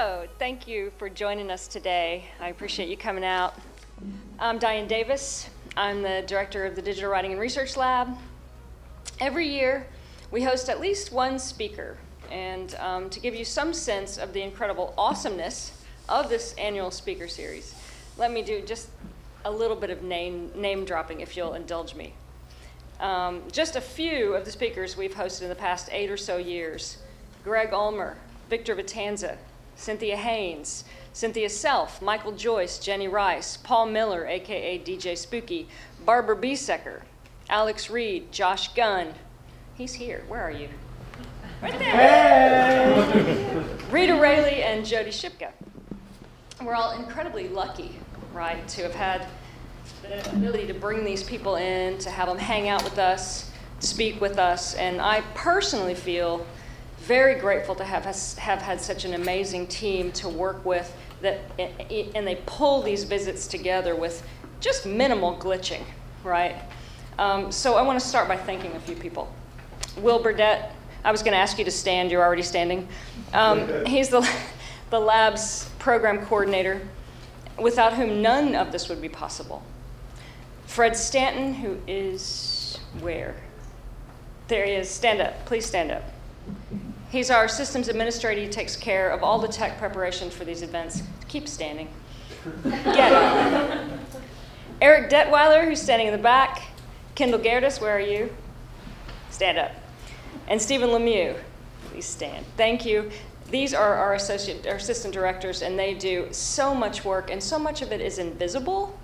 So, thank you for joining us today. I appreciate you coming out. I'm Diane Davis. I'm the director of the Digital Writing and Research Lab. Every year, we host at least one speaker. And to give you some sense of the incredible awesomeness of this annual speaker series, let me do just a little bit of name dropping, if you'll indulge me. Just a few of the speakers we've hosted in the past 8 or so years: Greg Ulmer, Victor Vitanza, Cynthia Haynes, Cynthia Self, Michael Joyce, Jenny Rice, Paul Miller, aka DJ Spooky, Barbara Biesecker, Alex Reed, Josh Gunn. He's here. Where are you? Right there. Hey. Rita Raley and Jody Shipka. We're all incredibly lucky, right, to have had the ability to bring these people in, to have them hang out with us, speak with us, and I personally feel very grateful to have had such an amazing team to work with, that, and they pull these visits together with just minimal glitching, right? So I want to start by thanking a few people. Will Burdett, I was going to ask you to stand, you're already standing. He's the lab's program coordinator, without whom none of this would be possible. Fred Stanton, who is where? There he is. Stand up. Please stand up. He's our systems administrator. He takes care of all the tech preparation for these events. Keep standing. Get up. Eric Detweiler, who's standing in the back. Kendall Gerdes, where are you? Stand up. And Stephen Lemieux, please stand. Thank you. These are our assistant directors, and they do so much work, and so much of it is invisible,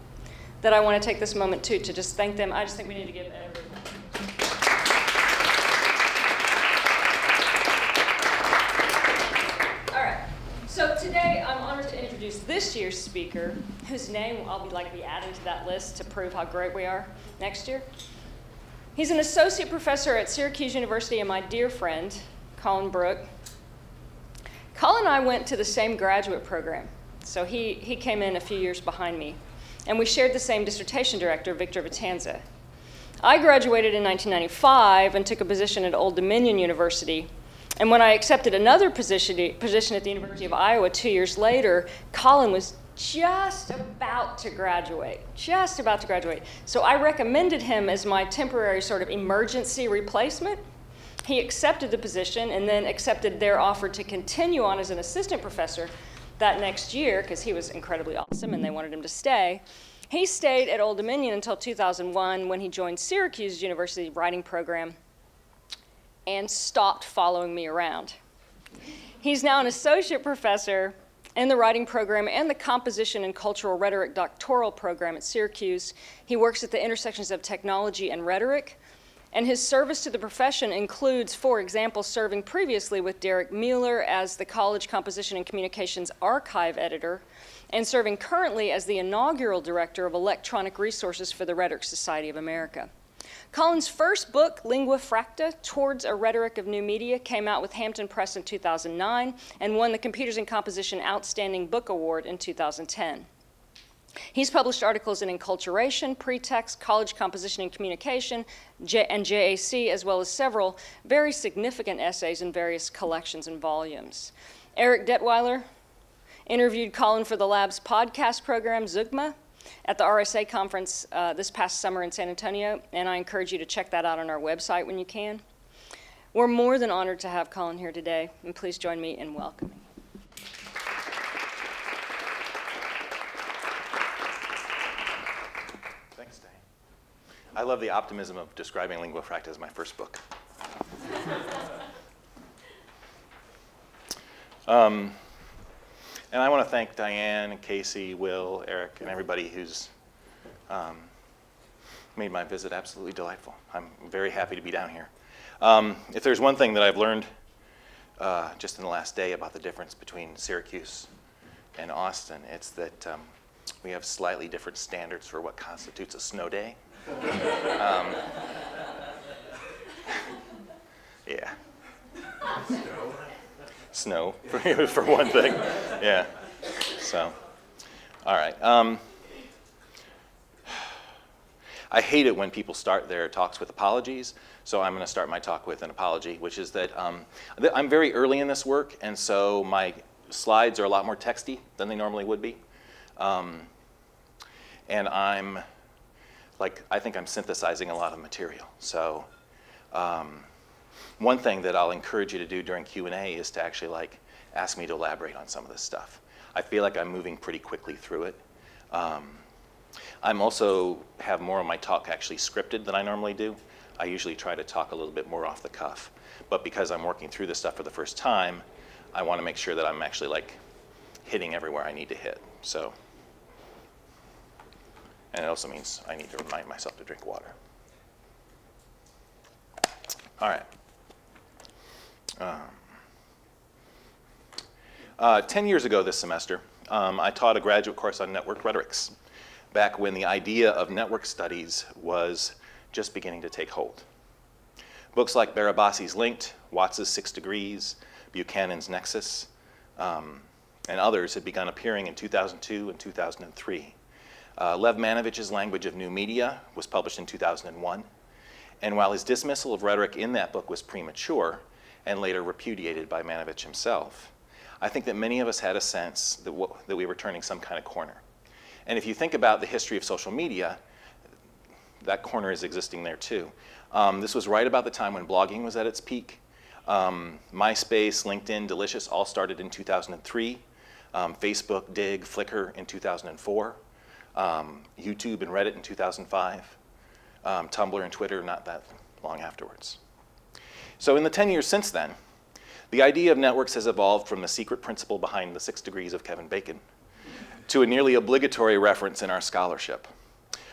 that I want to take this moment, too, to just thank them. I just think we need to give everyone. All right. So today, I'm honored to introduce this year's speaker, whose name I'll be likely adding to that list to prove how great we are next year. He's an associate professor at Syracuse University and my dear friend, Collin Brooke. Collin and I went to the same graduate program, so he came in a few years behind me. And we shared the same dissertation director, Victor Vitanza. I graduated in 1995 and took a position at Old Dominion University. And when I accepted another position at the University of Iowa 2 years later, Collin was just about to graduate, just about to graduate. So I recommended him as my temporary sort of emergency replacement. He accepted the position and then accepted their offer to continue on as an assistant professor that next year, because he was incredibly awesome and they wanted him to stay. He stayed at Old Dominion until 2001, when he joined Syracuse University's writing program and stopped following me around. He's now an associate professor in the writing program and the composition and cultural rhetoric doctoral program at Syracuse. He works at the intersections of technology and rhetoric, and his service to the profession includes, for example, serving previously with Derek Mueller as the College Composition and Communications Archive Editor, and serving currently as the inaugural Director of Electronic Resources for the Rhetoric Society of America. Collin's first book, Lingua Fracta, Towards a Rhetoric of New Media, came out with Hampton Press in 2009 and won the Computers in Composition Outstanding Book Award in 2010. He's published articles in Enculturation, Pretext, College Composition and Communication, and JAC, as well as several very significant essays in various collections and volumes. Eric Detweiler interviewed Collin for the lab's podcast program, Zugma, at the RSA conference this past summer in San Antonio, and I encourage you to check that out on our website when you can. We're more than honored to have Collin here today, and please join me in welcoming. I love the optimism of describing Lingua Fracta as my first book. And I want to thank Diane, Casey, Will, Eric, and everybody who's made my visit absolutely delightful. I'm very happy to be down here. If there's one thing that I've learned just in the last day about the difference between Syracuse and Austin, it's that we have slightly different standards for what constitutes a snow day. Yeah. Snow, for one thing. Yeah. So, all right. I hate it when people start their talks with apologies, so I'm going to start my talk with an apology, which is that I'm very early in this work, and so my slides are a lot more texty than they normally would be. And I'm, like, I think I'm synthesizing a lot of material. So one thing that I'll encourage you to do during Q&A is to actually, like, ask me to elaborate on some of this stuff. I feel like I'm moving pretty quickly through it. I'm also have more of my talk actually scripted than I normally do. I usually try to talk a little bit more off the cuff. But because I'm working through this stuff for the first time, I want to make sure that I'm actually, like, hitting everywhere I need to hit. So, and it also means I need to remind myself to drink water. All right. 10 years ago this semester, I taught a graduate course on network rhetorics, back when the idea of network studies was just beginning to take hold. Books like Barabassi's Linked, Watts's 6 Degrees, Buchanan's Nexus, and others had begun appearing in 2002 and 2003. Lev Manovich's Language of New Media was published in 2001, and while his dismissal of rhetoric in that book was premature and later repudiated by Manovich himself, I think that many of us had a sense that, we were turning some kind of corner. And if you think about the history of social media, that corner is existing there too. This was right about the time when blogging was at its peak. MySpace, LinkedIn, Delicious all started in 2003. Facebook, Dig, Flickr in 2004. YouTube and Reddit in 2005. Tumblr and Twitter not that long afterwards. So in the 10 years since then, the idea of networks has evolved from the secret principle behind the 6 Degrees of Kevin Bacon to a nearly obligatory reference in our scholarship.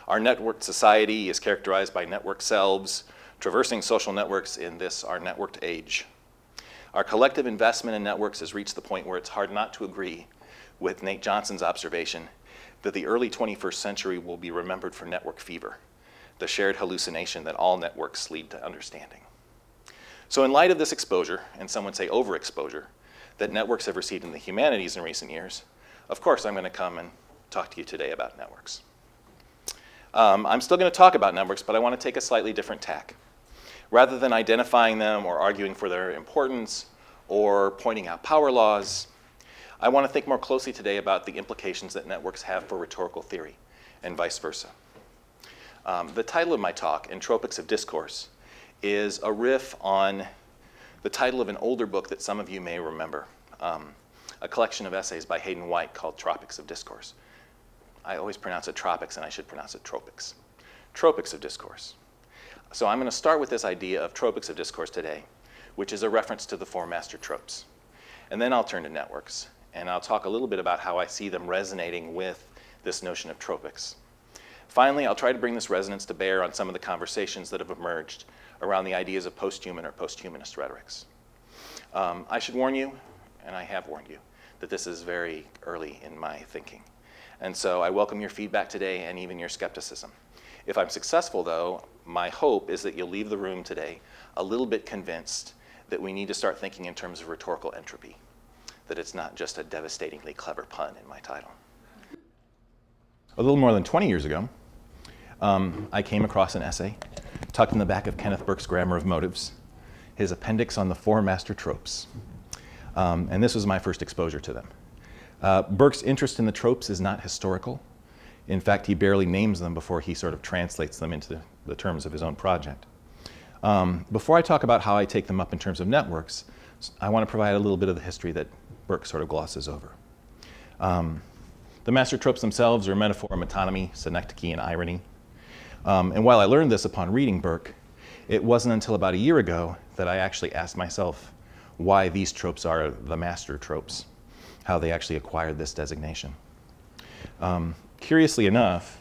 Our networked society is characterized by networked selves, traversing social networks in this, our networked age. Our collective investment in networks has reached the point where it's hard not to agree with Nate Johnson's observation that the early 21st century will be remembered for network fever, the shared hallucination that all networks lead to understanding. So in light of this exposure, and some would say overexposure, that networks have received in the humanities in recent years, of course I'm going to come and talk to you today about networks. I'm still going to talk about networks, but I want to take a slightly different tack. Rather than identifying them or arguing for their importance or pointing out power laws, I want to think more closely today about the implications that networks have for rhetorical theory and vice versa. The title of my talk, Tropics of Discourse, is a riff on the title of an older book that some of you may remember, a collection of essays by Hayden White called Tropics of Discourse. I always pronounce it tropics, and I should pronounce it tropics. Tropics of Discourse. So I'm going to start with this idea of Tropics of Discourse today, which is a reference to the four master tropes. And then I'll turn to networks, and I'll talk a little bit about how I see them resonating with this notion of tropics. Finally, I'll try to bring this resonance to bear on some of the conversations that have emerged around the ideas of post-human or post-humanist rhetorics. I should warn you, and I have warned you, that this is very early in my thinking. And so I welcome your feedback today and even your skepticism. If I'm successful, though, my hope is that you'll leave the room today a little bit convinced that we need to start thinking in terms of rhetorical entropy, that it's not just a devastatingly clever pun in my title. A little more than 20 years ago, I came across an essay tucked in the back of Kenneth Burke's Grammar of Motives, his appendix on the four master tropes. And this was my first exposure to them. Burke's interest in the tropes is not historical. In fact, he barely names them before he sort of translates them into the terms of his own project. Before I talk about how I take them up in terms of networks, I want to provide a little bit of the history that Burke sort of glosses over. The master tropes themselves are a metaphor of metonymy, synecdoche, and irony. And while I learned this upon reading Burke, it wasn't until about a year ago that I actually asked myself why these tropes are the master tropes, how they actually acquired this designation. Curiously enough,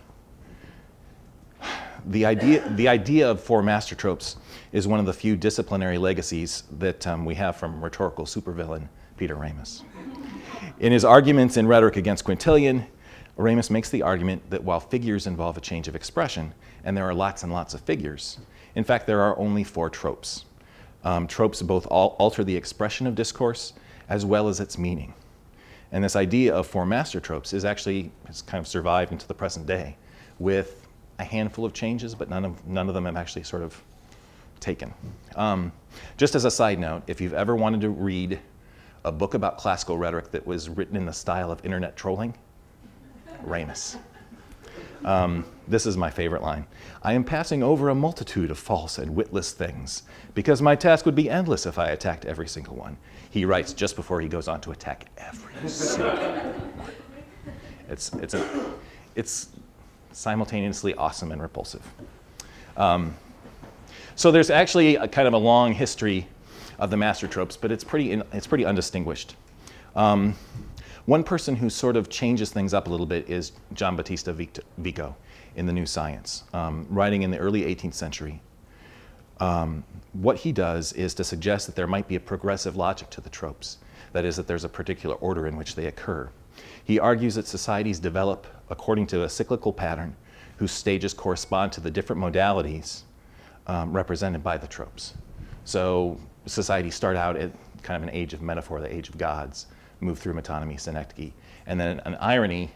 the idea of four master tropes is one of the few disciplinary legacies that we have from rhetorical supervillain Peter Ramus. In his arguments in Rhetoric Against Quintillion, Ramus makes the argument that while figures involve a change of expression, and there are lots and lots of figures, in fact, there are only four tropes. Tropes both alter the expression of discourse as well as its meaning. And this idea of four master tropes is actually has kind of survived into the present day with a handful of changes, but none of them have actually sort of taken. Just as a side note, if you've ever wanted to read a book about classical rhetoric that was written in the style of internet trolling? Ramus. This is my favorite line. I am passing over a multitude of false and witless things, because my task would be endless if I attacked every single one. He writes just before he goes on to attack every single one. It's simultaneously awesome and repulsive. So there's actually a kind of a long history of the master tropes, but it's pretty undistinguished. One person who sort of changes things up a little bit is Gian Battista Vico in The New Science, writing in the early 18th century. What he does is to suggest that there might be a progressive logic to the tropes, that is, that there's a particular order in which they occur. He argues that societies develop according to a cyclical pattern whose stages correspond to the different modalities represented by the tropes. So societies start out at kind of an age of metaphor, the age of gods, move through metonymy, synecdoche, and then an irony,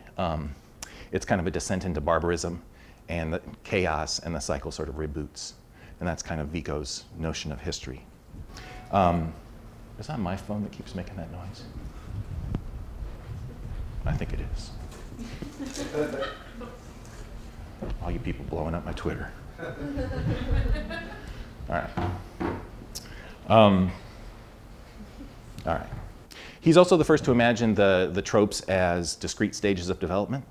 it's kind of a descent into barbarism and the chaos, and the cycle sort of reboots. And that's kind of Vico's notion of history. Is that my phone that keeps making that noise? I think it is. All you people blowing up my Twitter. All right. All right. He's also the first to imagine the tropes as discrete stages of development.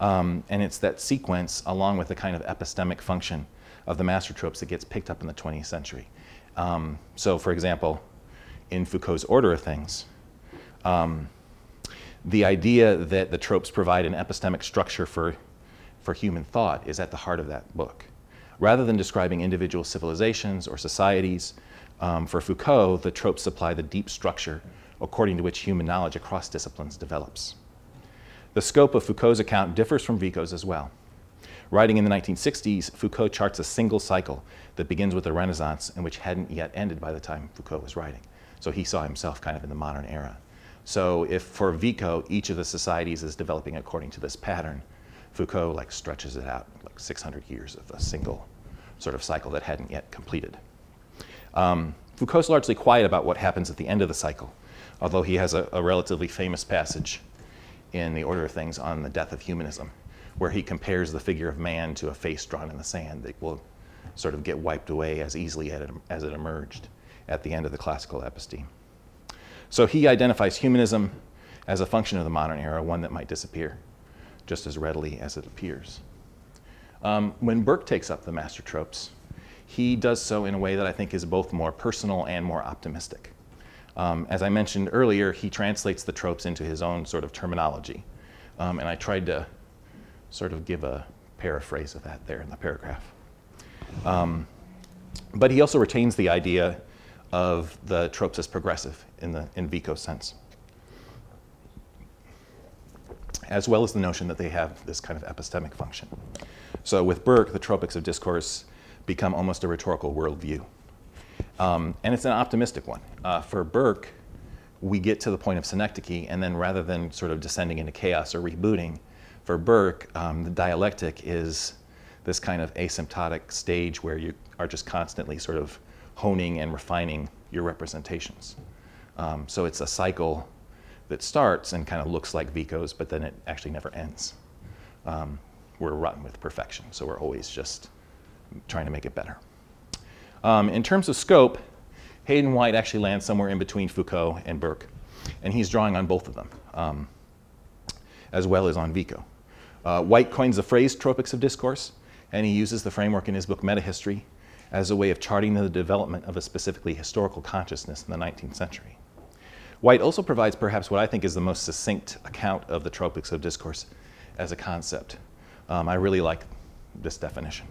And it's that sequence, along with the kind of epistemic function of the master tropes, that gets picked up in the 20th century. So for example, in Foucault's Order of Things, the idea that the tropes provide an epistemic structure for human thought is at the heart of that book. Rather than describing individual civilizations or societies, for Foucault, the tropes supply the deep structure according to which human knowledge across disciplines develops. The scope of Foucault's account differs from Vico's as well. Writing in the 1960s, Foucault charts a single cycle that begins with the Renaissance and which hadn't yet ended by the time Foucault was writing. So he saw himself kind of in the modern era. So if for Vico, each of the societies is developing according to this pattern, Foucault like stretches it out like 600 years of a single sort of cycle that hadn't yet completed. Foucault's largely quiet about what happens at the end of the cycle, although he has a relatively famous passage in The Order of Things on the death of humanism, where he compares the figure of man to a face drawn in the sand that will sort of get wiped away as easily as it emerged at the end of the classical episteme. So he identifies humanism as a function of the modern era, one that might disappear just as readily as it appears. When Burke takes up the master tropes, he does so in a way that I think is both more personal and more optimistic. As I mentioned earlier, he translates the tropes into his own sort of terminology. And I tried to sort of give a paraphrase of that there in the paragraph. But he also retains the idea of the tropes as progressive in Vico's sense, as well as the notion that they have this kind of epistemic function. So with Burke, the Tropics of Discourse become almost a rhetorical worldview. And it's an optimistic one. For Burke, we get to the point of synecdoche, and then rather than sort of descending into chaos or rebooting, for Burke, the dialectic is this kind of asymptotic stage where you are just constantly sort of honing and refining your representations. So it's a cycle that starts and kind of looks like Vico's, but then it actually never ends. We're rotten with perfection, so we're always just trying to make it better. In terms of scope, Hayden White actually lands somewhere in between Foucault and Burke, and he's drawing on both of them, as well as on Vico. White coins the phrase Tropics of Discourse, and he uses the framework in his book Metahistory as a way of charting the development of a specifically historical consciousness in the 19th century. White also provides perhaps what I think is the most succinct account of the Tropics of Discourse as a concept. I really like this definition.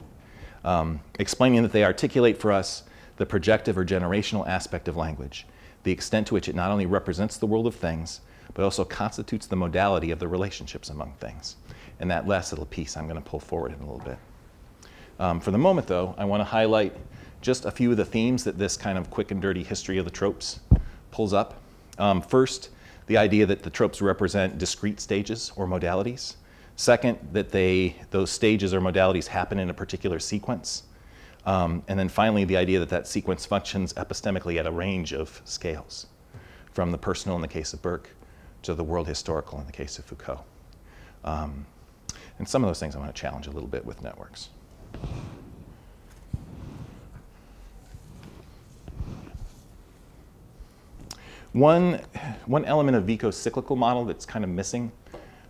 Explaining that they articulate for us the projective or generational aspect of language, the extent to which it not only represents the world of things, but also constitutes the modality of the relationships among things. And that last little piece I'm going to pull forward in a little bit. For the moment, though, I want to highlight just a few of the themes that this kind of quick and dirty history of the tropes pulls up. First, the idea that the tropes represent discrete stages or modalities. Second, that those stages or modalities happen in a particular sequence. And then finally, the idea that that sequence functions epistemically at a range of scales. from the personal in the case of Burke to the world historical in the case of Foucault. And some of those things I want to challenge a little bit with networks. One element of Vico's cyclical model that's kind of missing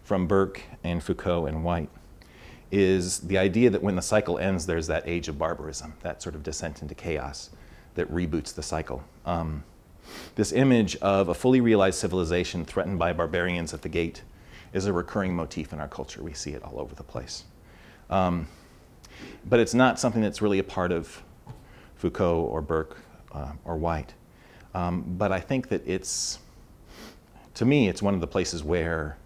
from Burke and Foucault and White is the idea that when the cycle ends, there's that age of barbarism, that sort of descent into chaos that reboots the cycle. This image of a fully realized civilization threatened by barbarians at the gate is a recurring motif in our culture. We see it all over the place. But it's not something that's really a part of Foucault or Burke or White. But I think that it's, to me, it's one of the places where,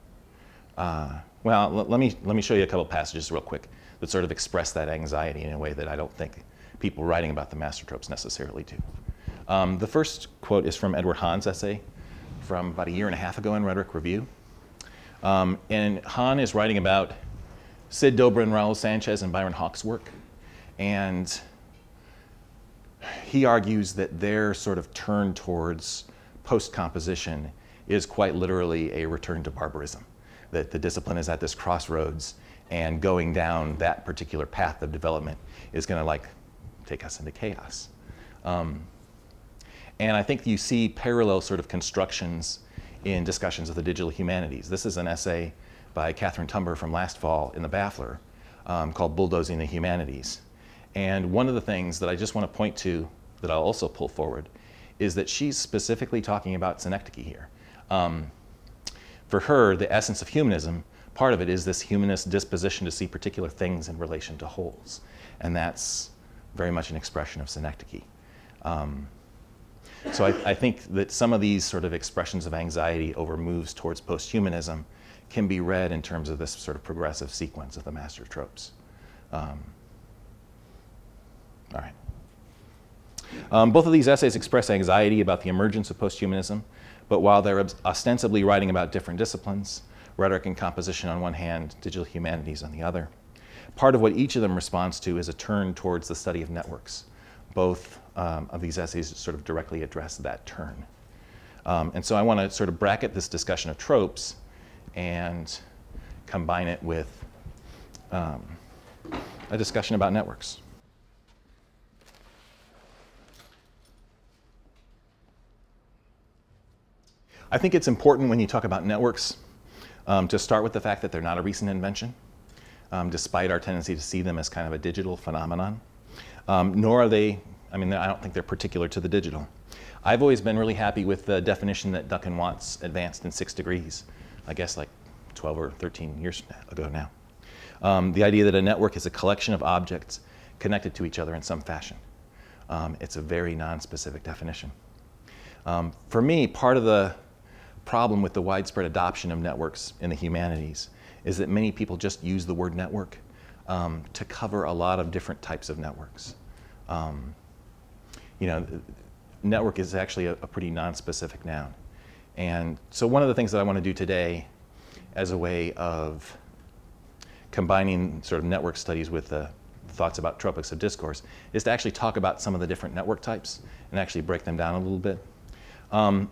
well, let me show you a couple passages real quick that sort of express that anxiety in a way that I don't think people writing about the master tropes necessarily do. The first quote is from Edward Hahn's essay from about 1.5 years ago in Rhetoric Review. And Hahn is writing about Sid Dobrin, Raul Sanchez, and Byron Hawke's work. And he argues that their sort of turn towards post-composition is quite literally a return to barbarism, that the discipline is at this crossroads, and going down that particular path of development is going to like take us into chaos. And I think you see parallel sort of constructions in discussions of the digital humanities. This is an essay by Catherine Tumber from last fall in the Baffler called Bulldozing the Humanities. And one of the things that I just want to point to that I'll also pull forward is that she's specifically talking about synecdoche here. For her, the essence of humanism, part of it is this humanist disposition to see particular things in relation to wholes. And that's very much an expression of synecdoche. So I think that some of these sort of expressions of anxiety over moves towards post-humanism can be read in terms of this sort of progressive sequence of the master tropes. All right. Both of these essays express anxiety about the emergence of post-humanism, but while they're ostensibly writing about different disciplines, rhetoric and composition on one hand, digital humanities on the other, part of what each of them responds to is a turn towards the study of networks. Both of these essays sort of directly address that turn. And so I want to sort of bracket this discussion of tropes and combine it with a discussion about networks. I think it's important when you talk about networks to start with the fact that they're not a recent invention, despite our tendency to see them as kind of a digital phenomenon. Nor are they, I mean, I don't think they're particular to the digital. I've always been really happy with the definition that Duncan Watts advanced in 6 Degrees, I guess like 12 or 13 years ago now. The idea that a network is a collection of objects connected to each other in some fashion. It's a very non-specific definition. For me, part of the problem with the widespread adoption of networks in the humanities is that many people just use the word network to cover a lot of different types of networks. You know, network is actually a pretty non-specific noun. And so one of the things that I want to do today as a way of combining sort of network studies with the thoughts about tropics of discourse is to actually talk about some of the different network types and actually break them down a little bit.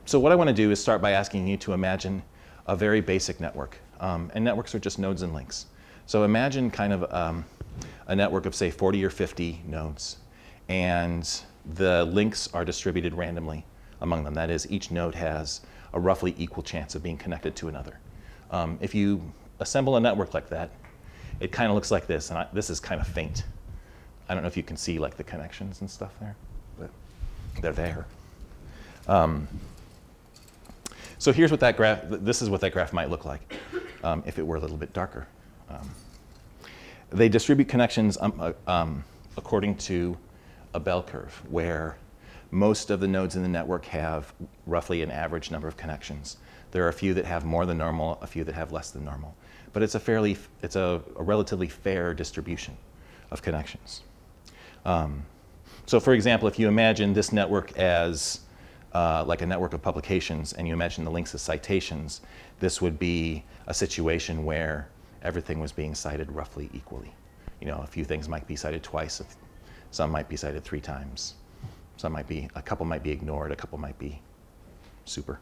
So what I want to do is start by asking you to imagine a very basic network. And networks are just nodes and links. So imagine kind of a network of, say, 40 or 50 nodes. And the links are distributed randomly among them. That is, each node has a roughly equal chance of being connected to another. If you assemble a network like that, it kind of looks like this. And this is kind of faint. I don't know if you can see like the connections and stuff there, but they're there. So here's what that graph, this is what that graph might look like if it were a little bit darker. They distribute connections according to a bell curve, where most of the nodes in the network have roughly an average number of connections. There are a few that have more than normal, a few that have less than normal. But it's a relatively fair distribution of connections. So for example, if you imagine this network as like a network of publications, and you imagine the links as citations, this would be a situation where everything was being cited roughly equally. You know, a few things might be cited twice, some might be cited 3 times, some might be, a couple might be ignored, a couple might be super.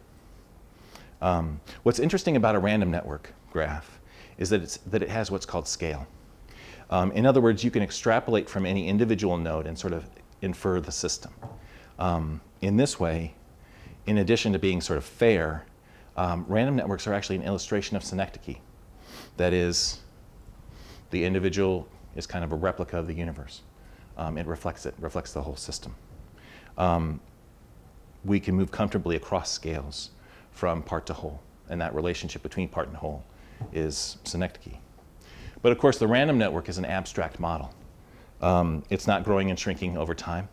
What's interesting about a random network graph is that it has what's called scale. In other words, you can extrapolate from any individual node and sort of infer the system. In this way, in addition to being sort of fair, random networks are actually an illustration of synecdoche. That is, the individual is kind of a replica of the universe. It reflects the whole system. We can move comfortably across scales from part to whole, and that relationship between part and whole is synecdoche. But of course, the random network is an abstract model. It's not growing and shrinking over time.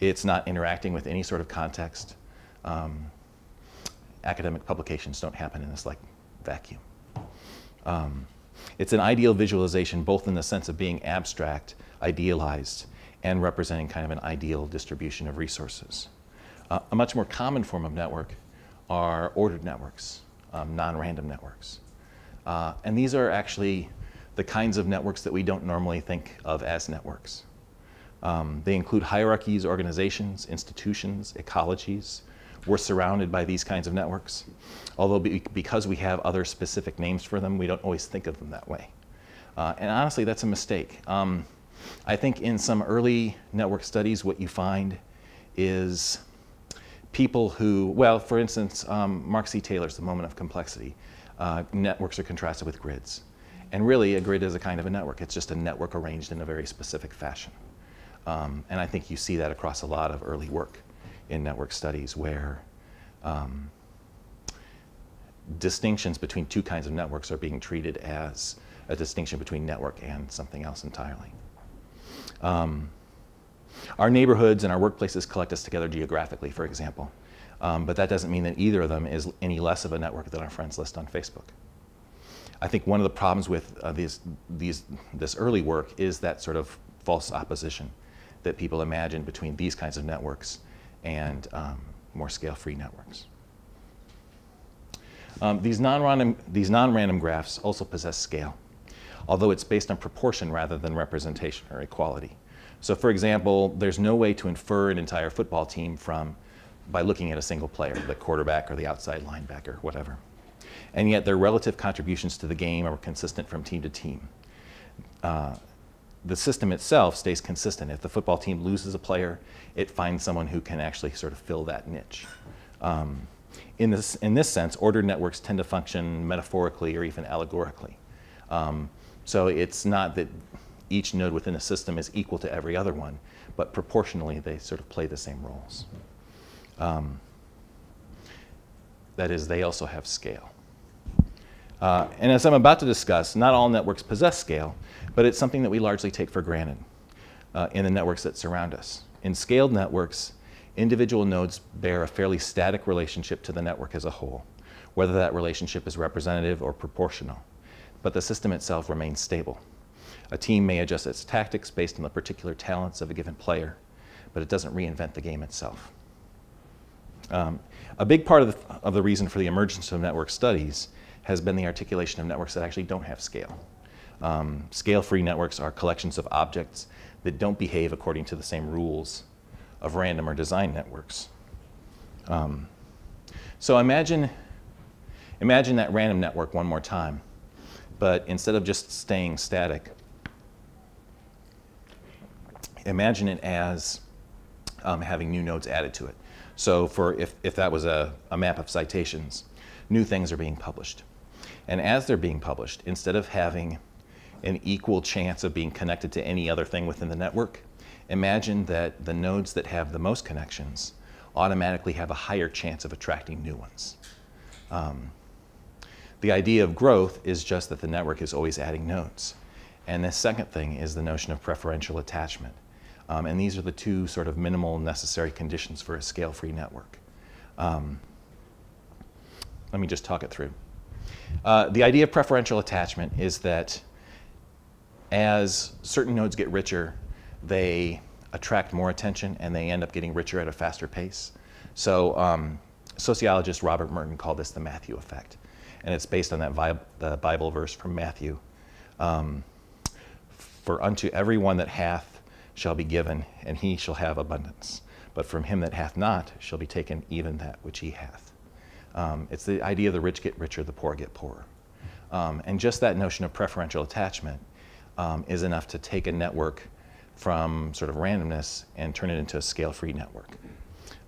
It's not interacting with any sort of context. Academic publications don't happen in this like vacuum. It's an ideal visualization, both in the sense of being abstract, idealized, and representing kind of an ideal distribution of resources. A much more common form of network are ordered networks, non-random networks. And these are actually the kinds of networks that we don't normally think of as networks. They include hierarchies, organizations, institutions, ecologies. We're surrounded by these kinds of networks, although because we have other specific names for them, we don't always think of them that way. And honestly, that's a mistake. I think in some early network studies, what you find is people who, well, for instance, Mark C. Taylor's The Moment of Complexity, networks are contrasted with grids. And really, a grid is a kind of a network. It's just a network arranged in a very specific fashion. And I think you see that across a lot of early work in network studies, where distinctions between two kinds of networks are being treated as a distinction between network and something else entirely. Our neighborhoods and our workplaces collect us together geographically, for example, but that doesn't mean that either of them is any less of a network than our friends list on Facebook. I think one of the problems with this early work is that sort of false opposition that people imagine between these kinds of networks and more scale-free networks. These non-random graphs also possess scale, although it's based on proportion rather than representation or equality. So for example, there's no way to infer an entire football team by looking at a single player, the quarterback or the outside linebacker, whatever. And yet their relative contributions to the game are consistent from team to team. The system itself stays consistent. If the football team loses a player, it finds someone who can actually sort of fill that niche. In this sense, ordered networks tend to function metaphorically or even allegorically. So it's not that each node within a system is equal to every other one, but proportionally they sort of play the same roles. That is, they also have scale. And as I'm about to discuss, not all networks possess scale, but it's something that we largely take for granted in the networks that surround us. In scaled networks, individual nodes bear a fairly static relationship to the network as a whole, whether that relationship is representative or proportional. But the system itself remains stable. A team may adjust its tactics based on the particular talents of a given player, but it doesn't reinvent the game itself. A big part of the reason for the emergence of network studies has been the articulation of networks that actually don't have scale. Scale-free networks are collections of objects that don't behave according to the same rules of random or design networks. So imagine that random network one more time, but instead of just staying static, imagine it as having new nodes added to it. So if that was a map of citations, new things are being published. And as they're being published, instead of having an equal chance of being connected to any other thing within the network, imagine that the nodes that have the most connections automatically have a higher chance of attracting new ones. The idea of growth is just that the network is always adding nodes. And the second thing is the notion of preferential attachment. And these are the two sort of minimal necessary conditions for a scale-free network. Let me just talk it through. The idea of preferential attachment is that as certain nodes get richer, they attract more attention and they end up getting richer at a faster pace. So sociologist Robert Merton called this the Matthew effect. And it's based on the Bible verse from Matthew. For unto everyone that hath shall be given, and he shall have abundance. But from him that hath not shall be taken even that which he hath. It's the idea the rich get richer, the poor get poorer. And just that notion of preferential attachment is enough to take a network from sort of randomness and turn it into a scale-free network.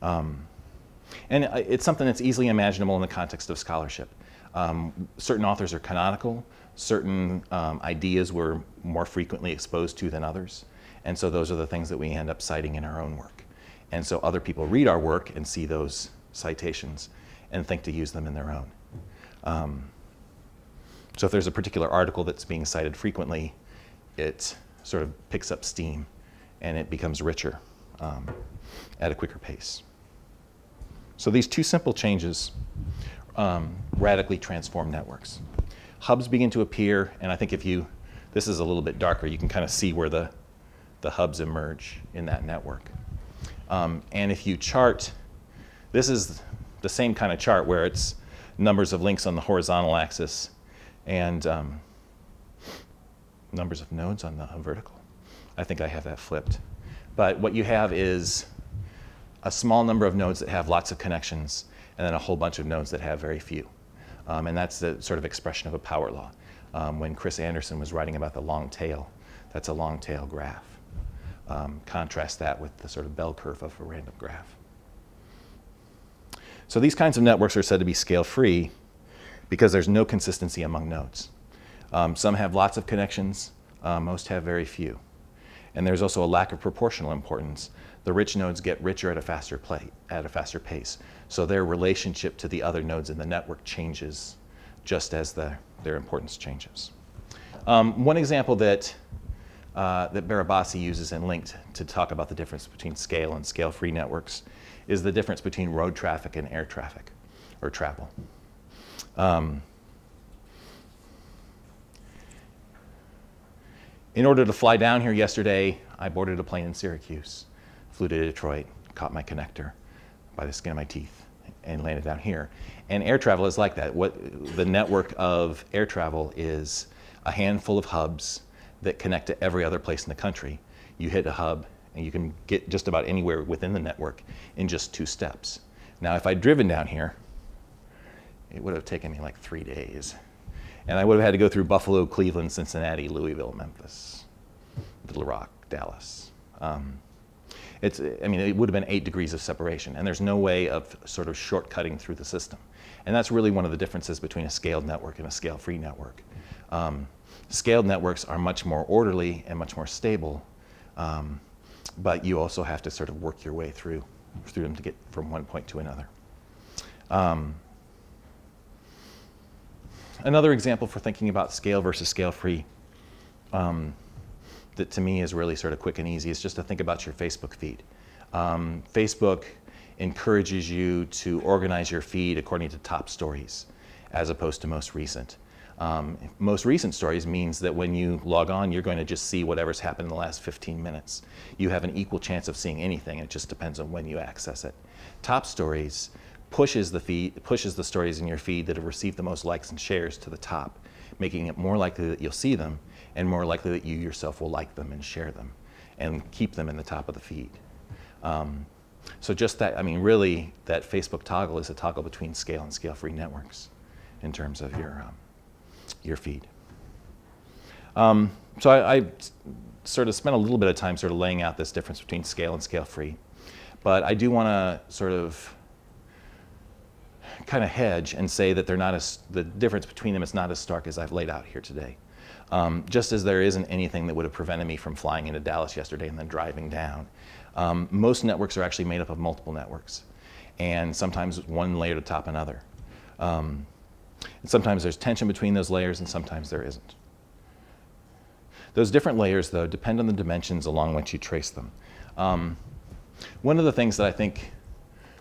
And it's something that's easily imaginable in the context of scholarship. Certain authors are canonical, certain ideas we're more frequently exposed to than others, and so those are the things that we end up citing in our own work. And so other people read our work and see those citations and think to use them in their own. So if there's a particular article that's being cited frequently, it sort of picks up steam and it becomes richer at a quicker pace. So these two simple changes radically transform networks. Hubs begin to appear, and I think if you, this is a little bit darker, you can kind of see where the hubs emerge in that network. And if you chart, this is the same kind of chart where it's numbers of links on the horizontal axis and numbers of nodes on the vertical. I think I have that flipped. But what you have is a small number of nodes that have lots of connections, and then a whole bunch of nodes that have very few. And that's the sort of expression of a power law. When Chris Anderson was writing about the long tail, that's a long tail graph. Contrast that with the sort of bell curve of a random graph. So these kinds of networks are said to be scale-free because there's no consistency among nodes. Some have lots of connections, most have very few. And there's also a lack of proportional importance. The rich nodes get richer at a faster pace. So their relationship to the other nodes in the network changes just as their importance changes. One example that Barabasi uses in Linked to talk about the difference between scale and scale-free networks is the difference between road traffic and air traffic, or travel. In order to fly down here yesterday, I boarded a plane in Syracuse. Flew to Detroit, caught my connector by the skin of my teeth, and landed down here. And air travel is like that. The network of air travel is a handful of hubs that connect to every other place in the country. You hit a hub, and you can get just about anywhere within the network in just 2 steps. Now, if I'd driven down here, it would have taken me like 3 days. And I would have had to go through Buffalo, Cleveland, Cincinnati, Louisville, Memphis, Little Rock, Dallas. I mean, it would have been 8 degrees of separation, and there's no way of sort of shortcutting through the system. And that's really one of the differences between a scaled network and a scale-free network. Scaled networks are much more orderly and much more stable, but you also have to sort of work your way through them to get from one point to another. Another example for thinking about scale versus scale-free that to me is really sort of quick and easy is just to think about your Facebook feed. Facebook encourages you to organize your feed according to top stories as opposed to most recent. Most recent stories means that when you log on, you're going to just see whatever's happened in the last 15 minutes. You have an equal chance of seeing anything. It just depends on when you access it. Top stories pushes the stories in your feed that have received the most likes and shares to the top, making it more likely that you'll see them and more likely that you yourself will like them and share them and keep them in the top of the feed. So just that, I mean, really, that Facebook toggle is a toggle between scale and scale-free networks in terms of your feed. So I sort of spent a little bit of time sort of laying out this difference between scale and scale-free, but I do want to sort of kind of hedge and say that they're not as, the difference between them is not as stark as I've laid out here today. Just as there isn't anything that would have prevented me from flying into Dallas yesterday and then driving down. Most networks are actually made up of multiple networks, and sometimes one layer to top another. And sometimes there's tension between those layers, and sometimes there isn't. Those different layers, though, depend on the dimensions along which you trace them. One of the things that I think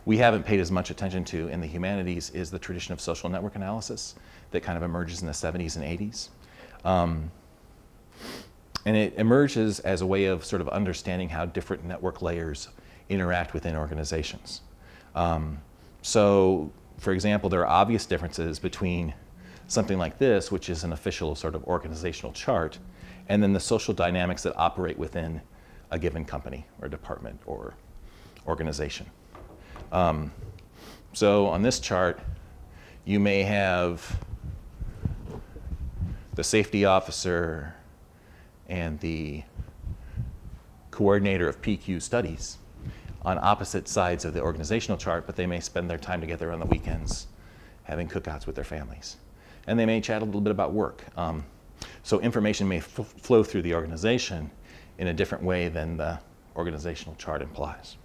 we haven't paid as much attention to in the humanities is the tradition of social network analysis that kind of emerges in the 70s and 80s. And it emerges as a way of sort of understanding how different network layers interact within organizations. So, for example, there are obvious differences between something like this, which is an official sort of organizational chart, and then the social dynamics that operate within a given company or department or organization. So on this chart, you may have the safety officer and the coordinator of PQ studies on opposite sides of the organizational chart, but they may spend their time together on the weekends having cookouts with their families. And they may chat a little bit about work. So information may flow through the organization in a different way than the organizational chart implies.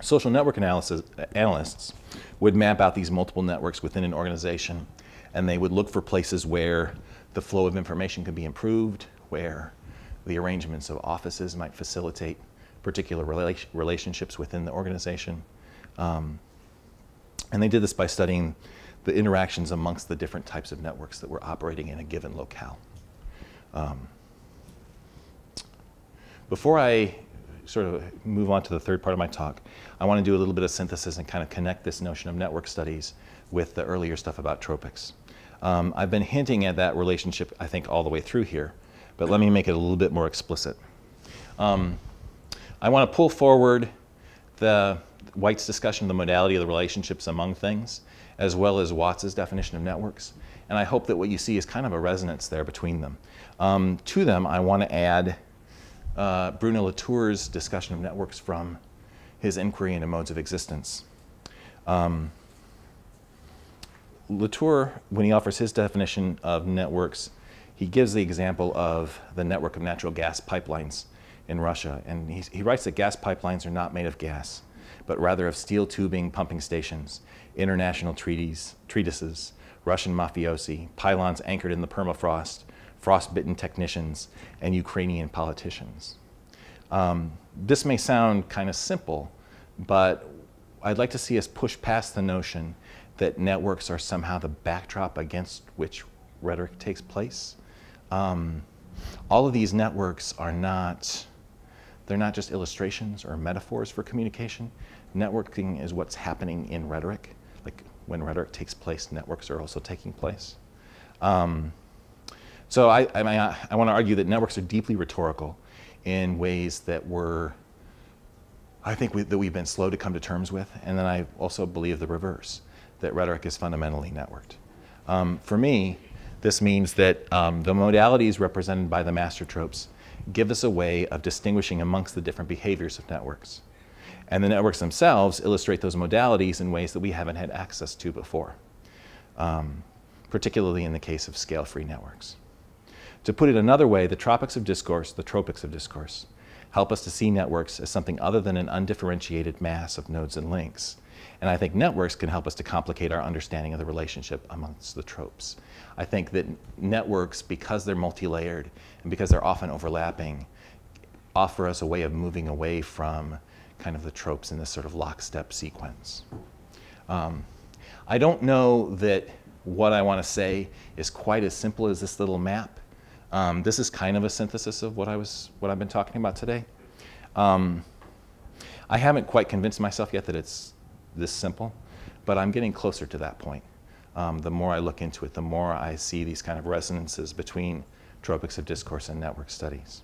Social network analysts would map out these multiple networks within an organization, and they would look for places where the flow of information could be improved, where the arrangements of offices might facilitate particular relationships within the organization. And they did this by studying the interactions amongst the different types of networks that were operating in a given locale. Before I sort of move on to the third part of my talk, I want to do a little bit of synthesis and kind of connect this notion of network studies with the earlier stuff about tropics. I've been hinting at that relationship, I think, all the way through here, but let me make it a little bit more explicit. I want to pull forward White's discussion of the modality of the relationships among things, as well as Watts's definition of networks. And I hope that what you see is kind of a resonance there between them. To them, I want to add Bruno Latour's discussion of networks from his inquiry into modes of existence. Latour, when he offers his definition of networks, he gives the example of the network of natural gas pipelines in Russia. And he writes that gas pipelines are not made of gas, but rather of steel tubing, pumping stations, international treatises, Russian mafiosi, pylons anchored in the permafrost, frostbitten technicians, and Ukrainian politicians. This may sound kind of simple, but I'd like to see us push past the notion that networks are somehow the backdrop against which rhetoric takes place. All of these networks are not, they're not just illustrations or metaphors for communication. Networking is what's happening in rhetoric. Like when rhetoric takes place, networks are also taking place. So I want to argue that networks are deeply rhetorical in ways that we've been slow to come to terms with. And then I also believe the reverse, that rhetoric is fundamentally networked. For me, this means that the modalities represented by the master tropes give us a way of distinguishing amongst the different behaviors of networks. And the networks themselves illustrate those modalities in ways that we haven't had access to before, particularly in the case of scale-free networks. To put it another way, the tropics of discourse, help us to see networks as something other than an undifferentiated mass of nodes and links. And I think networks can help us to complicate our understanding of the relationship amongst the tropes. I think that networks, because they're multi-layered and because they're often overlapping, offer us a way of moving away from kind of the tropes in this sort of lockstep sequence. I don't know that what I want to say is quite as simple as this little map. This is kind of a synthesis of what I've been talking about today. I haven't quite convinced myself yet that it's this simple, but I'm getting closer to that point. The more I look into it, the more I see these kind of resonances between tropics of discourse and network studies.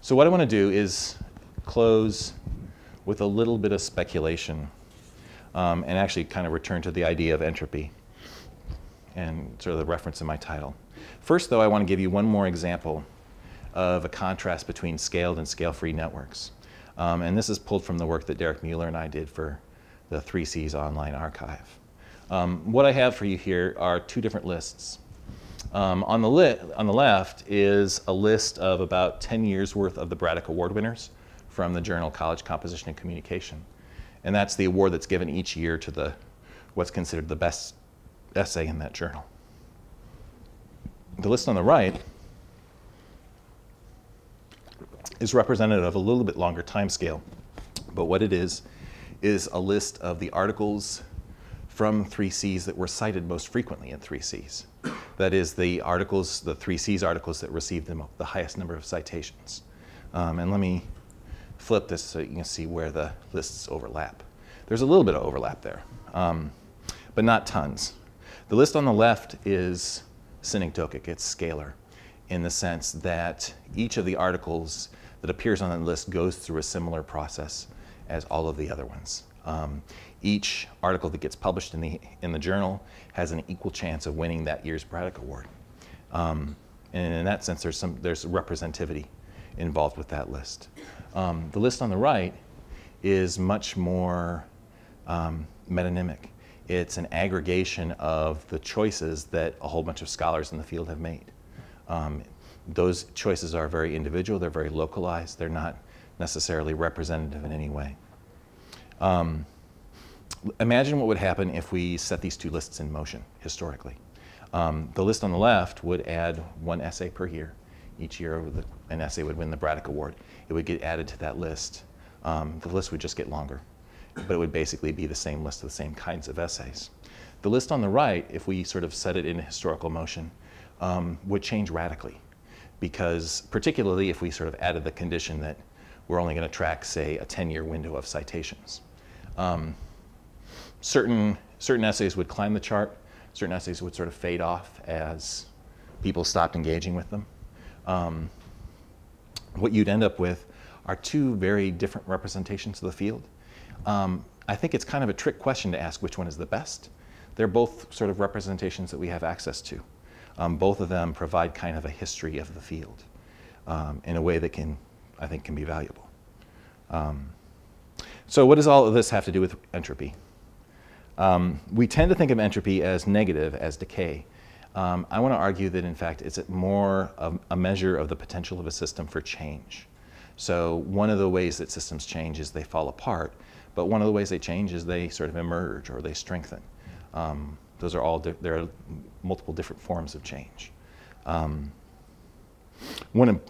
So what I want to do is close with a little bit of speculation and actually kind of return to the idea of entropy and sort of the reference in my title. First, though, I want to give you one more example of a contrast between scaled and scale-free networks. And this is pulled from the work that Derek Mueller and I did for the 3C's online archive. What I have for you here are two different lists. On the left is a list of about 10 years worth of the Braddock Award winners from the journal College Composition and Communication. And that's the award that's given each year to what's considered the best essay in that journal. The list on the right is representative of a little bit longer time scale, but what it is a list of the articles from 3C's that were cited most frequently in 3C's. That is, the 3C's articles that received the highest number of citations. And let me flip this so you can see where the lists overlap. There's a little bit of overlap there, but not tons. The list on the left is synecdochic, it's scalar, in the sense that each of the articles that appears on the list goes through a similar process as all of the other ones. Each article that gets published in the journal has an equal chance of winning that year's Braddock Award. And in that sense, there's representativity involved with that list. The list on the right is much more metonymic. It's an aggregation of the choices that a whole bunch of scholars in the field have made. Those choices are very individual, they're very localized, they're not necessarily representative in any way. Imagine what would happen if we set these two lists in motion historically. The list on the left would add one essay per year. Each year an essay would win the Braddock Award. It would get added to that list. The list would just get longer, but it would basically be the same list of the same kinds of essays. The list on the right, if we sort of set it in historical motion, would change radically, because particularly if we sort of added the condition that we're only going to track, say, a 10-year window of citations. Certain essays would climb the chart. Certain essays would sort of fade off as people stopped engaging with them. What you'd end up with are two very different representations of the field. I think it's kind of a trick question to ask which one is the best. They're both sort of representations that we have access to. Both of them provide kind of a history of the field in a way that I think can be valuable. So what does all of this have to do with entropy? We tend to think of entropy as negative, as decay. I want to argue that, in fact, it's more of a measure of the potential of a system for change. So one of the ways that systems change is they fall apart, but one of the ways they change is they sort of emerge or they strengthen. There are multiple different forms of change. One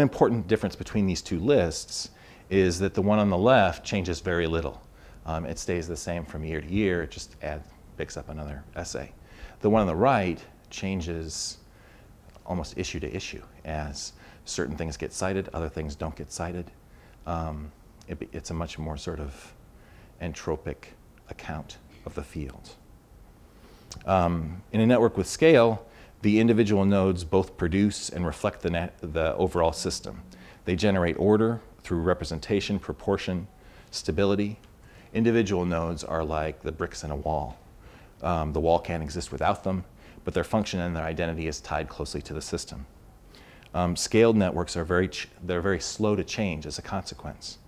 important difference between these two lists is that the one on the left changes very little. It stays the same from year to year, it just picks up another essay. The one on the right changes almost issue to issue as certain things get cited, other things don't get cited. It's a much more sort of entropic account of the field. In a network with scale, the individual nodes both produce and reflect the overall system. They generate order through representation, proportion, stability. Individual nodes are like the bricks in a wall. The wall can't exist without them, but their function and their identity is tied closely to the system. Scaled networks are very slow to change as a consequence.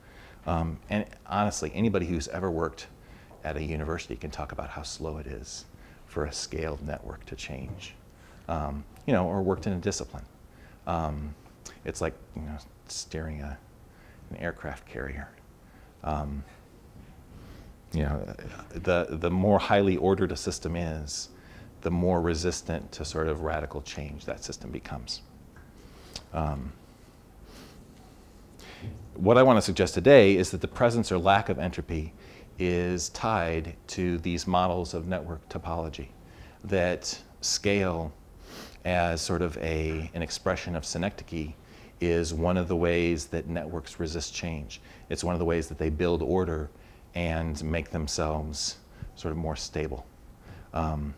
And honestly, anybody who's ever worked at a university can talk about how slow it is for a scaled network to change, or worked in a discipline. It's like steering an aircraft carrier. The more highly ordered a system is, the more resistant to sort of radical change that system becomes. What I want to suggest today is that the presence or lack of entropy is tied to these models of network topology that scale as sort of an expression of synecdoche is one of the ways that networks resist change. It's one of the ways that they build order and make themselves sort of more stable. And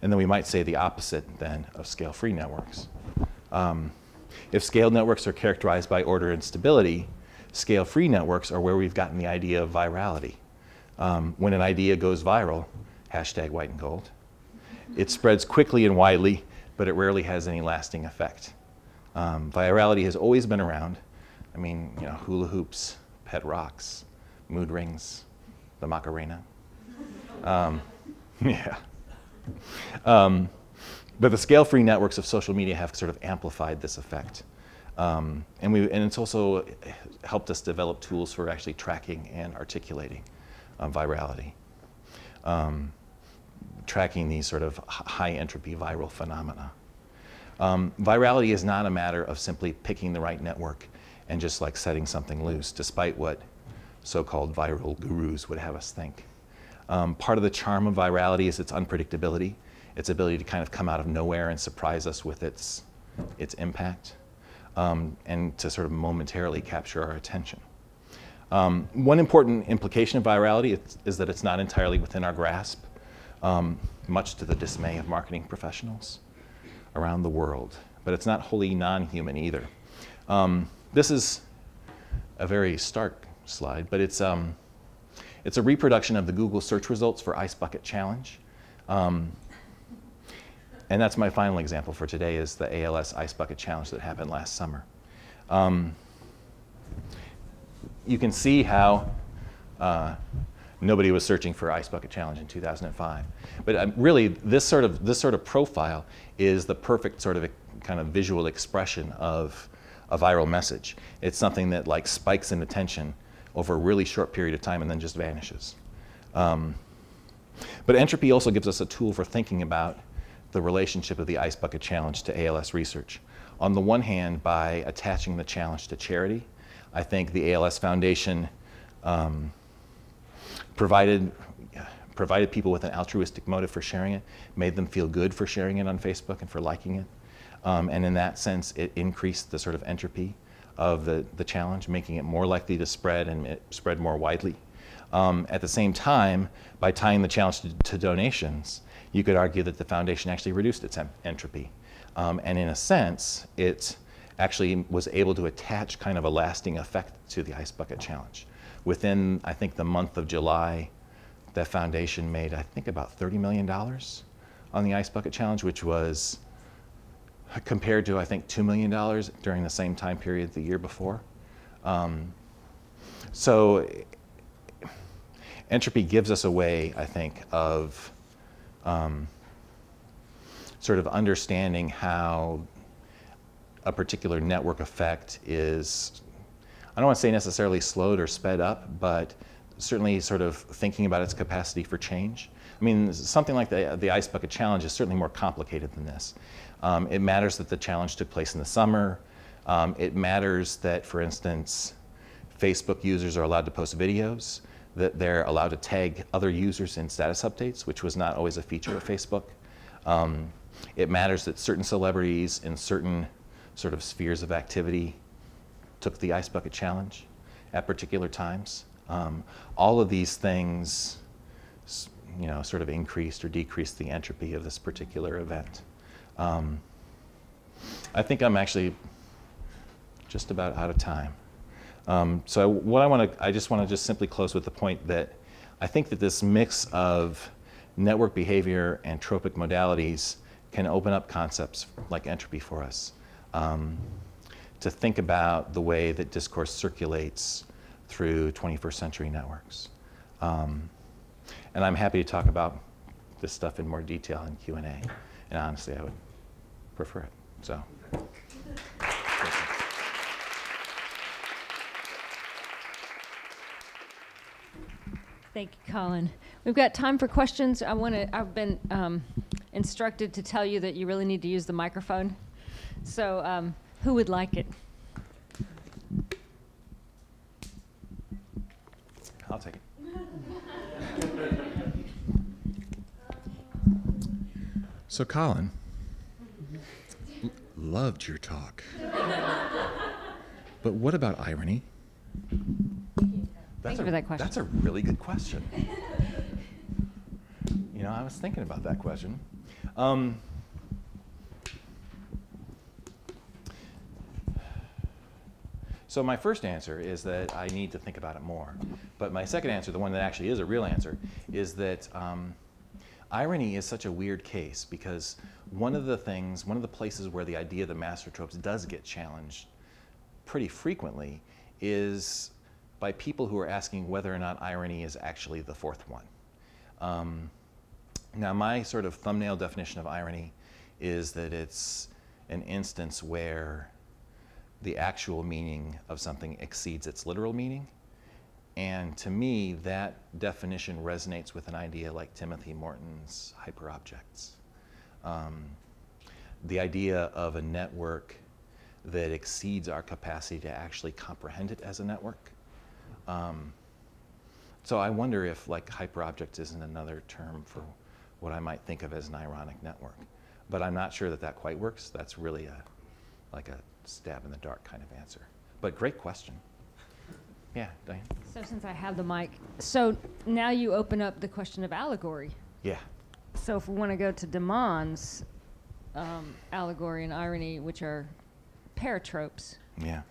then we might say the opposite then of scale-free networks. If scaled networks are characterized by order and stability, scale-free networks are where we've gotten the idea of virality. When an idea goes viral, #whiteandgold, it spreads quickly and widely, but it rarely has any lasting effect. Virality has always been around. I mean, hula hoops, pet rocks, mood rings, the Macarena. But the scale-free networks of social media have sort of amplified this effect. And it's also helped us develop tools for actually tracking and articulating virality, tracking these sort of high entropy viral phenomena. Virality is not a matter of simply picking the right network and just like setting something loose, despite what so-called viral gurus would have us think. Part of the charm of virality is its unpredictability, its ability to kind of come out of nowhere and surprise us with its impact, and to sort of momentarily capture our attention. One important implication of virality is that it's not entirely within our grasp, much to the dismay of marketing professionals around the world. But it's not wholly non-human either. This is a very stark slide, but it's a reproduction of the Google search results for Ice Bucket Challenge. And that's my final example for today, is the ALS Ice Bucket Challenge that happened last summer. You can see how nobody was searching for Ice Bucket Challenge in 2005. But really, this sort of profile is the perfect sort of visual expression of a viral message. It's something that like spikes in attention over a really short period of time and then just vanishes. But entropy also gives us a tool for thinking about the relationship of the Ice Bucket Challenge to ALS research. On the one hand, by attaching the challenge to charity, I think the ALS Foundation provided people with an altruistic motive for sharing it, made them feel good for sharing it on Facebook and for liking it. And in that sense, it increased the sort of entropy of the challenge, making it more likely to spread and it spread more widely. At the same time, by tying the challenge to donations, you could argue that the foundation actually reduced its entropy. And in a sense, it actually was able to attach kind of a lasting effect to the Ice Bucket Challenge. Within, I think, the month of July, the foundation made, I think, about $30 million on the Ice Bucket Challenge, which was compared to, I think, $2 million during the same time period the year before. So entropy gives us a way, I think, of sort of understanding how a particular network effect is, I don't want to say necessarily slowed or sped up, but certainly sort of thinking about its capacity for change. I mean, something like the Ice Bucket Challenge is certainly more complicated than this. It matters that the challenge took place in the summer. It matters that, for instance, Facebook users are allowed to post videos, that they're allowed to tag other users in status updates, which was not always a feature of Facebook. It matters that certain celebrities in certain sort of spheres of activity took the Ice Bucket Challenge at particular times. All of these things, you know, sort of increased or decreased the entropy of this particular event. I think I'm actually just about out of time. So what I just want to simply close with the point that I think that this mix of network behavior and tropic modalities can open up concepts like entropy for us, to think about the way that discourse circulates through 21st century networks. And I'm happy to talk about this stuff in more detail in Q&A, and honestly, I would prefer it. So. Thank you, Collin. We've got time for questions. I've been instructed to tell you that you really need to use the microphone. So who would like it? I'll take it. So Collin, loved your talk. But what about irony? Thank you for that question. That's a really good question. You know, I was thinking about that question. So my first answer is that I need to think about it more. But my second answer, the one that actually is a real answer, is that irony is such a weird case, because one of the places where the idea of the master tropes does get challenged pretty frequently is by people who are asking whether or not irony is actually the fourth one. Now, my sort of thumbnail definition of irony is that it's an instance where the actual meaning of something exceeds its literal meaning. And to me, that definition resonates with an idea like Timothy Morton's hyperobjects. The idea of a network that exceeds our capacity to actually comprehend it as a network. So I wonder if like hyperobjects isn't another term for what I might think of as an ironic network, but I'm not sure that that quite works. That's really like a stab in the dark kind of answer, but great question. Yeah, Diane. So since I have the mic, so now you open up the question of allegory. Yeah. So if we want to go to De Mon's allegory and irony, which are paratropes. Yeah.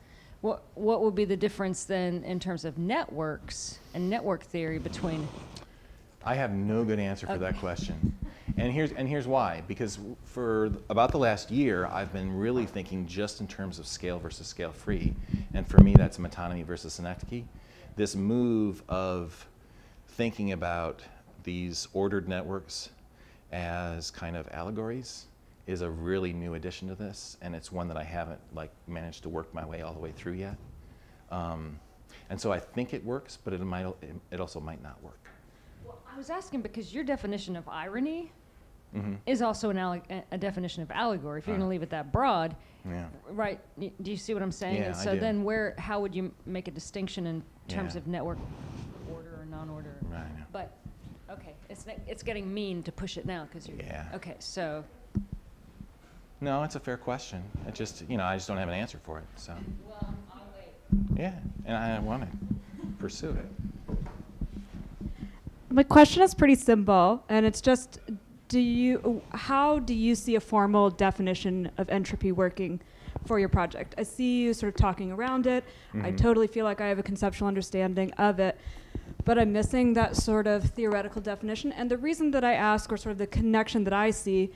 What would be the difference then in terms of networks and network theory between? I have no good answer for that question. And here's why, because for about the last year, I've been really thinking just in terms of scale versus scale-free. And for me, that's metonymy versus synecdoche. This move of thinking about these ordered networks as kind of allegories is a really new addition to this. And it's one that I haven't managed to work my way all the way through yet. And so I think it works, but it also might not work. Well, I was asking because your definition of irony is also a definition of allegory. If you're going to leave it that broad, right? Do you see what I'm saying? Yeah, and so I do. Then how would you make a distinction in terms of network order or non-order? Right. But okay, it's getting mean to push it now because you're okay. So no, it's a fair question. It just I just don't have an answer for it. So well, I'll wait. Yeah, and I want to pursue it. My question is pretty simple, and it's just. How do you see a formal definition of entropy working for your project? I see you sort of talking around it. I totally feel like I have a conceptual understanding of it, but I'm missing that sort of theoretical definition. And the reason that I ask, or sort of the connection that I see,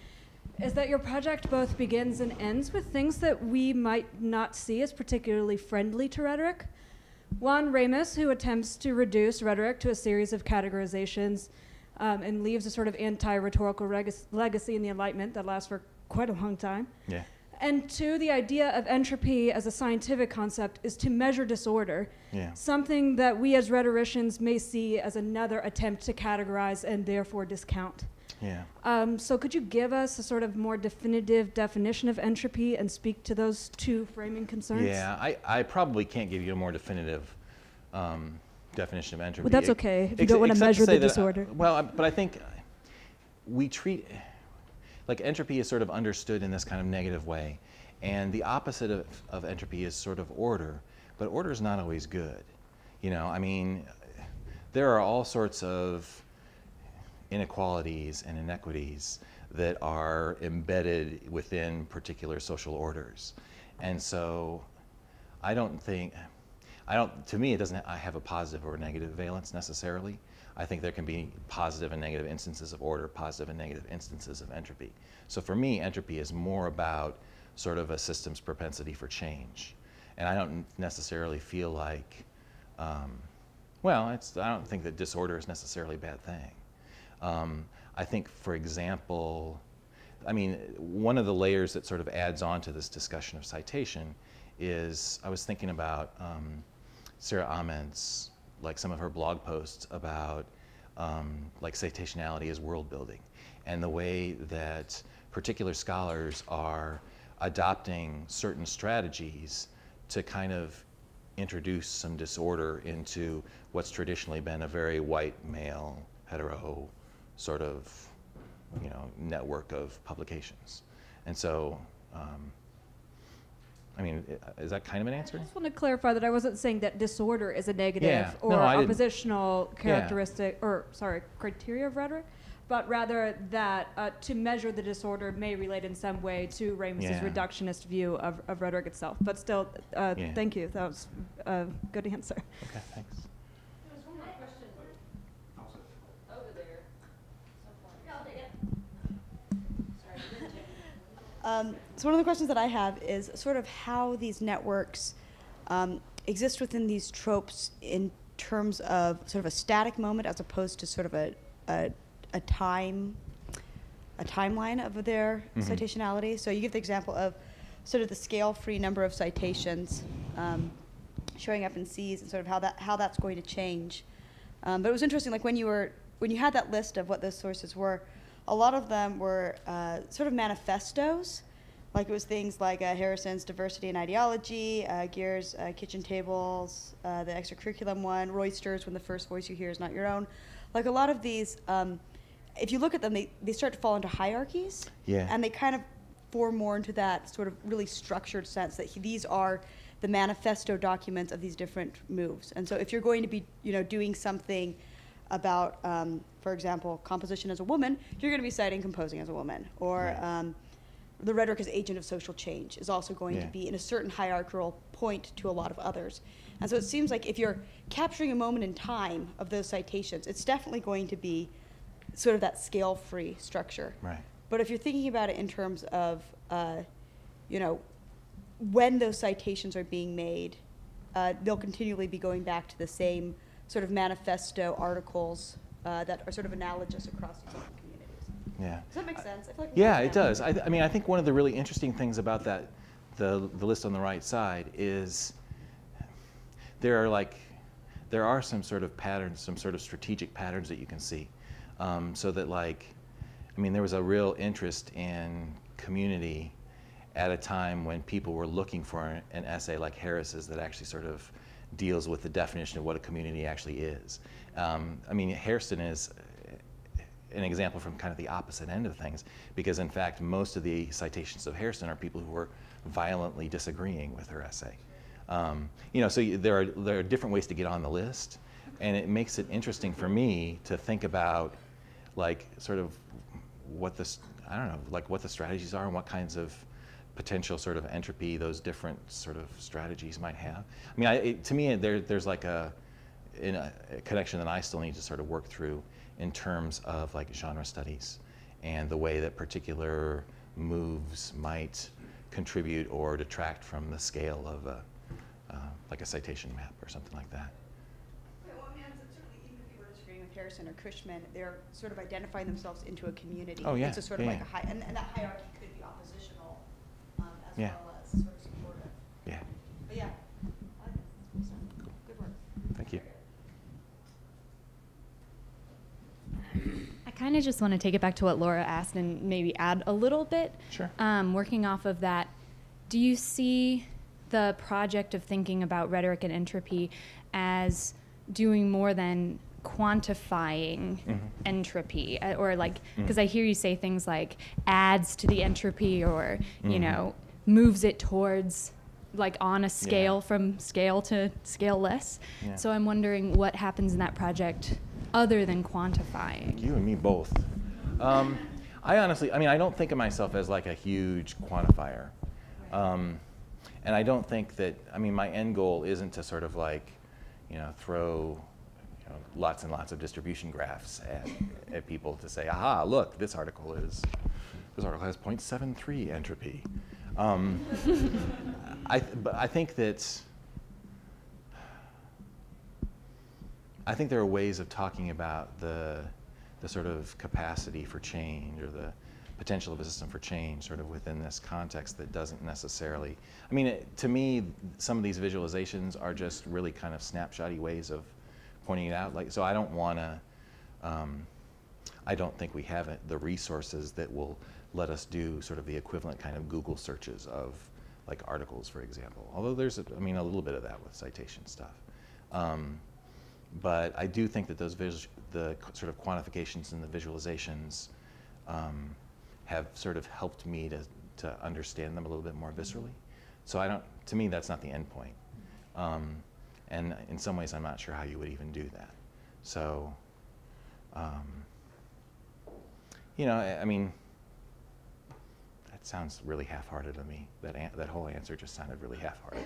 is that your project both begins and ends with things that we might not see as particularly friendly to rhetoric. Juan Ramos, who attempts to reduce rhetoric to a series of categorizations, and leaves a sort of anti-rhetorical legacy in the Enlightenment that lasts for quite a long time. Yeah. And two, the idea of entropy as a scientific concept is to measure disorder, something that we as rhetoricians may see as another attempt to categorize and therefore discount. Yeah. So could you give us a sort of more definitive definition of entropy and speak to those two framing concerns? Yeah, I probably can't give you a more definitive definition of entropy. But that's okay if you don't want to measure the disorder. But I think we treat, entropy is sort of understood in this kind of negative way. And the opposite of entropy is sort of order. But order is not always good. I mean, there are all sorts of inequalities and inequities that are embedded within particular social orders. And so I don't think, to me, it doesn't have a positive or negative valence necessarily. I think there can be positive and negative instances of order, positive and negative instances of entropy. So for me, entropy is more about sort of a system's propensity for change. And I don't necessarily feel like, I don't think that disorder is necessarily a bad thing. I think, for example, one of the layers that sort of adds on to this discussion of citation is I was thinking about Sarah Ahmed's, some of her blog posts about citationality as world building and the way that particular scholars are adopting certain strategies to kind of introduce some disorder into what's traditionally been a very white, male, hetero sort of, network of publications. And so, is that kind of an answer? I just want to clarify that I wasn't saying that disorder is a negative or oppositional characteristic, or sorry, criteria of rhetoric, but rather that to measure the disorder may relate in some way to Ramos's reductionist view of rhetoric itself. But still, thank you. That was a good answer. Okay, thanks. There was one more question. Over there. No, I'll take it. Sorry. So one of the questions that I have is sort of how these networks exist within these tropes in terms of sort of a static moment as opposed to sort of a timeline of their citationality. So you give the example of sort of the scale-free number of citations showing up in C's and sort of how that's going to change. But it was interesting, when you had that list of what those sources were, a lot of them were sort of manifestos, it was things like Harrison's Diversity and Ideology, Geer's Kitchen Tables, the extracurriculum one, Royster's When the First Voice You Hear Is Not Your Own. A lot of these, if you look at them, they start to fall into hierarchies, and they kind of form more into that sort of really structured sense that these are the manifesto documents of these different moves. And so if you're going to be, doing something about, for example, composition as a woman, you're going to be citing composing as a woman, or the rhetoric as agent of social change is also going to be in a certain hierarchical point to a lot of others. And so it seems like if you're capturing a moment in time of those citations, it's definitely going to be sort of that scale-free structure. Right. But if you're thinking about it in terms of, you know, when those citations are being made, they'll continually be going back to the same sort of manifesto articles that are sort of analogous across different communities. Yeah. Does that make sense? I feel like it does. I mean, I think one of the really interesting things about that, the list on the right side, is there are some sort of patterns, some sort of strategic patterns that you can see. So that, like, I mean, there was a real interest in community at a time when people were looking for an essay like Harris's that actually sort of deals with the definition of what a community actually is. I mean, Hairston is an example from kind of the opposite end of things, because in fact, most of the citations of Hairston are people who were violently disagreeing with her essay. You know, so there are different ways to get on the list, and it makes it interesting for me to think about, like, sort of what the, I don't know, like what the strategies are and what kinds of potential sort of entropy those different sort of strategies might have. I mean, to me, there's like a connection that I still need to sort of work through in terms of like genre studies and the way that particular moves might contribute or detract from the scale of like a citation map or something like that. Harrison or Cushman, they're sort of identifying themselves into a community. Oh, yeah. It's a sort of like a hierarchy, and that hierarchy could be oppositional as well as sort of supportive. Yeah. But yeah. Cool. Good work. Thank you. I kind of just want to take it back to what Laura asked and maybe add a little bit. Sure. Working off of that, do you see the project of thinking about rhetoric and entropy as doing more than quantifying entropy, or like, because I hear you say things like adds to the entropy, or you know, moves it towards, like, on a scale from scale to scale less. So I'm wondering what happens in that project other than quantifying. You and me both. I honestly, I mean, I don't think of myself as like a huge quantifier, and I don't think that, I mean, my end goal isn't to sort of like, you know, throw lots and lots of distribution graphs at people to say, aha, look, this article has 0.73 entropy. But I think that, I think there are ways of talking about the sort of capacity for change or the potential of a system for change sort of within this context that doesn't necessarily, I mean, to me, some of these visualizations are just really kind of snapshotty ways of pointing it out, like, so I don't want to, I don't think we have the resources that will let us do sort of the equivalent kind of Google searches of like articles, for example. Although there's, I mean, a little bit of that with citation stuff. But I do think that those the sort of quantifications and the visualizations have sort of helped me to understand them a little bit more viscerally. So I don't, to me, that's not the end point. And in some ways, I'm not sure how you would even do that. So, you know, I mean, that sounds really half-hearted to me. That whole answer just sounded really half-hearted.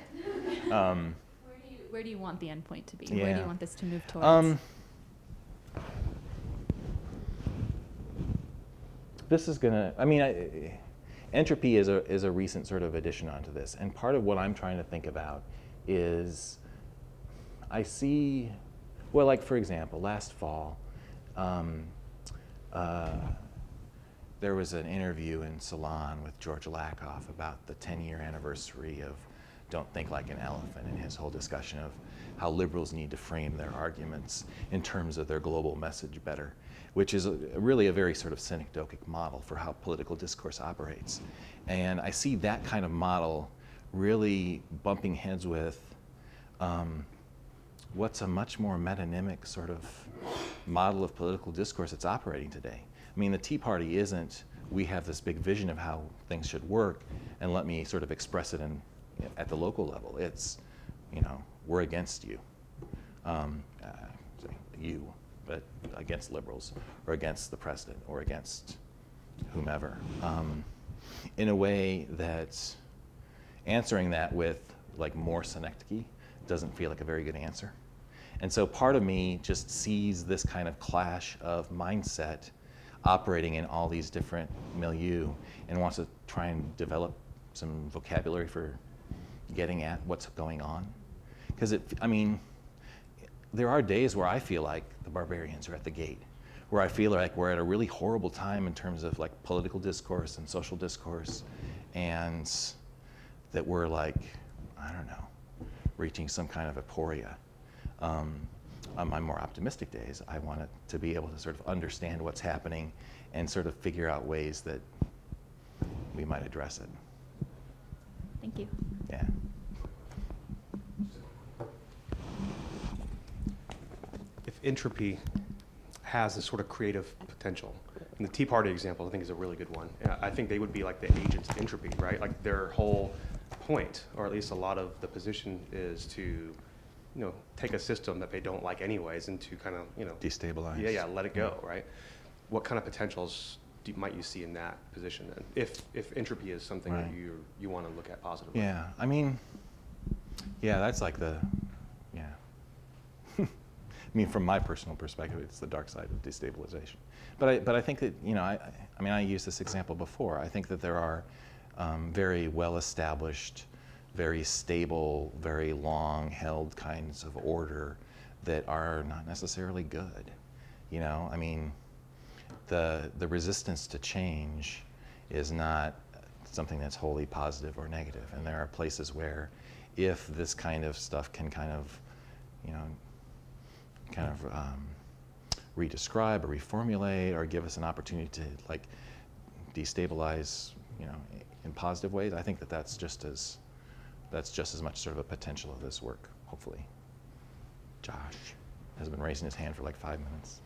Where do you want the end point to be? Yeah. Where do you want this to move towards? This is gonna, I mean, entropy is a recent sort of addition onto this. And part of what I'm trying to think about is, I see, well, like, for example, last fall, there was an interview in Salon with George Lakoff about the 10-year anniversary of Don't Think Like an Elephant and his whole discussion of how liberals need to frame their arguments in terms of their global message better, which is really a very sort of synecdochic model for how political discourse operates. And I see that kind of model really bumping heads with what's a much more metonymic sort of model of political discourse that's operating today. I mean, the Tea Party isn't, we have this big vision of how things should work, and let me sort of express it at the local level. It's, you know, we're against you. You, but against liberals, or against the president, or against whomever. in a way that's answering that with like more synecdoche doesn't feel like a very good answer. And so part of me just sees this kind of clash of mindset operating in all these different milieu and wants to try and develop some vocabulary for getting at what's going on. Because it, I mean, there are days where I feel like the barbarians are at the gate, where I feel like we're at a really horrible time in terms of like political discourse and social discourse, and that we're like, I don't know, reaching some kind of aporia. On my more optimistic days, I want it to be able to sort of understand what's happening and sort of figure out ways that we might address it. Thank you. Yeah. If entropy has this sort of creative potential, and the Tea Party example I think is a really good one. I think they would be like the agents of entropy, right? Like their whole point, or at least a lot of the position, is to take a system that they don't like anyways and to kind of, destabilize. Yeah, yeah, let it go, right? What kind of potentials might you see in that position then? If entropy is something right. that you want to look at positively. Yeah, I mean, yeah, that's like the, yeah. I mean, from my personal perspective, it's the dark side of destabilization. But I think that, I mean, I used this example before. I think that there are very well-established, very stable, very long-held kinds of order that are not necessarily good. You know, I mean, the resistance to change is not something that's wholly positive or negative. And there are places where if this kind of stuff can kind of, redescribe or reformulate or give us an opportunity to like destabilize, in positive ways, I think that that's just as much sort of a potential of this work, hopefully. Josh has been raising his hand for like 5 minutes.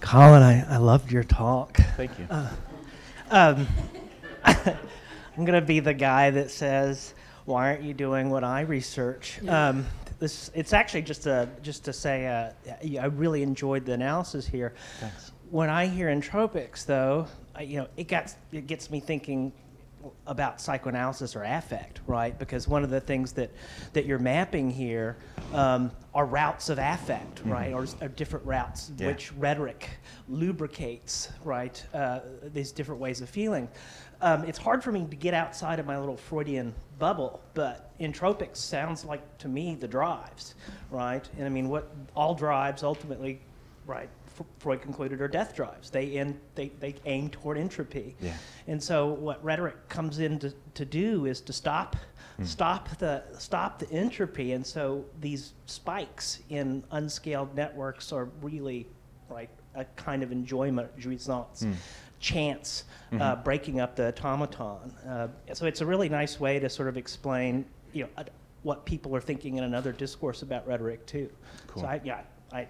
Collin, I loved your talk. Thank you. I'm going to be the guy that says, why aren't you doing what I research? It's actually just to say I really enjoyed the analysis here. Thanks. When I hear entropics, though, it gets me thinking about psychoanalysis or affect, right? Because one of the things that you're mapping here are routes of affect, mm-hmm. right? Or different routes, yeah. which rhetoric lubricates, right? These different ways of feeling. It's hard for me to get outside of my little Freudian bubble, but entropics sounds like to me the drives, right? And I mean, what all drives ultimately, right? Freud concluded are death drives. They aim toward entropy. Yeah. And so what rhetoric comes in to do is to stop the entropy. And so these spikes in unscaled networks are really like a kind of enjoyment, jouissance, chance, mm-hmm. Breaking up the automaton. So it's a really nice way to sort of explain what people are thinking in another discourse about rhetoric too. Cool. So